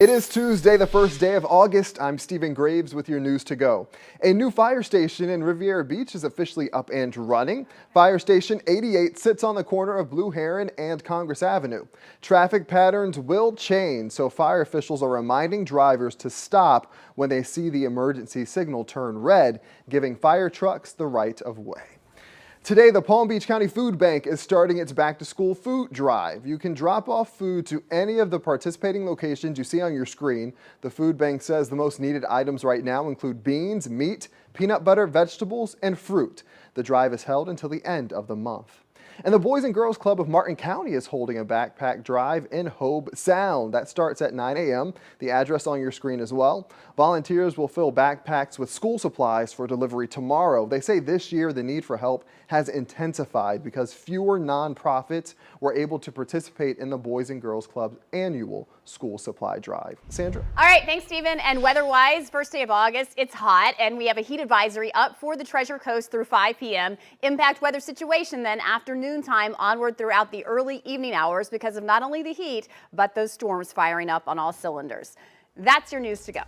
It is Tuesday, the first day of August. I'm Steven Graves with your news to go. A new fire station in Riviera Beach is officially up and running. Fire Station 88 sits on the corner of Blue Heron and Congress Avenue. Traffic patterns will change, so fire officials are reminding drivers to stop when they see the emergency signal turn red, giving fire trucks the right of way. Today, the Palm Beach County Food Bank is starting its back-to-school food drive. You can drop off food to any of the participating locations you see on your screen. The food bank says the most needed items right now include beans, meat, peanut butter, vegetables, and fruit. The drive is held until the end of the month. And the Boys and Girls Club of Martin County is holding a backpack drive in Hobe Sound. That starts at 9 a.m. The address on your screen as well. Volunteers will fill backpacks with school supplies for delivery tomorrow. They say this year the need for help has intensified because fewer nonprofits were able to participate in the Boys and Girls Club's annual school supply drive. Sandra. All right, thanks, Stephen. And weather-wise, first day of August, it's hot, and we have a heat advisory up for the Treasure Coast through 5 p.m. Impact weather situation then afternoon. Noontime onward throughout the early evening hours because of not only the heat, but those storms firing up on all cylinders. That's your news to go.